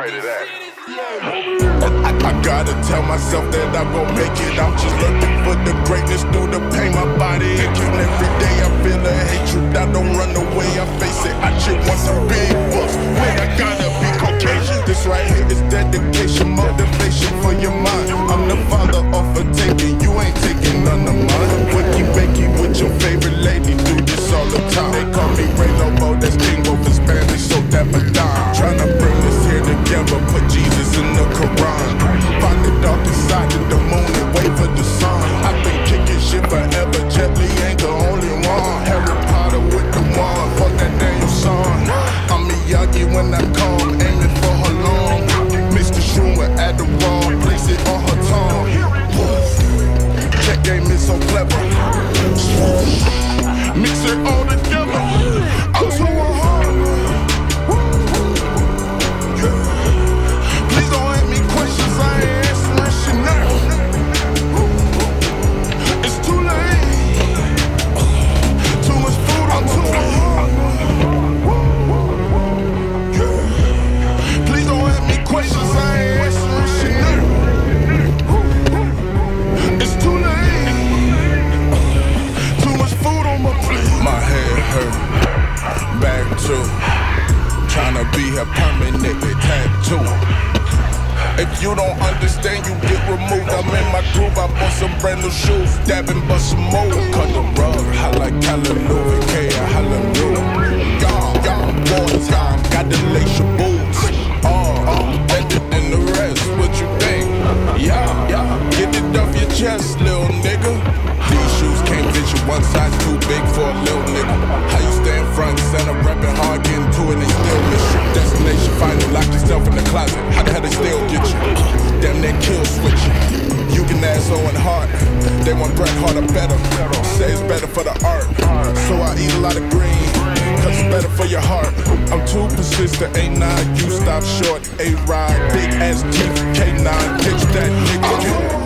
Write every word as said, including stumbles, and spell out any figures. pray to that. I, I gotta tell myself that I'm gonna make it. I'm just looking for the greatness through the pain. My body aching every day. I feel a hatred. I don't run away. I face it. I just want some big bucks. When I gotta be Caucasian. This right here is dedication, motivation for your mind. I'm the father of a taking. You ain't taking none of mine. When you make it with your favorite lady, do this all the time. They call me Ray Lobo. That's King Wolf in Spanish. So that my dime. Tryna bring this here together. Put Jesus in the Quran. Find the dark inside of the moon and wait for the sun. I've been kicking shit forever. Jet Li ain't the only one. Harry Potter with the wand. Fuck that damn song. I'm Miyagi when I come. Aiming for her long. Mister Schumer at the wall. Place it on her tongue. That game is so clever. Mix it all together. I'm so hard. If you don't understand, you get removed. I'm in my groove, I bought some brand new shoes. Dabbing, but some more. Cut the rug, I like hallelujah. K, hallelujah. Y'all, y'all, boys, y'all got to lace your boots. Oh, oh, better than the rest, what you think? Yeah, yeah, get it off your chest, little nigga. These shoes can't fit you, one size too big for a little nigga. How you stand front, center, repping hard, getting to it, they still miss you. Destination final, lock yourself in the closet. How the hell they still get you? Damn, they kill switch you. You can ask Owen Hart. They want Bret Hart or better. Say it's better for the art. So I eat a lot of green, cause it's better for your heart. I'm too persistent, A nine, you stop short. A-Rod, big ass teeth, K nine, pitch that nigga.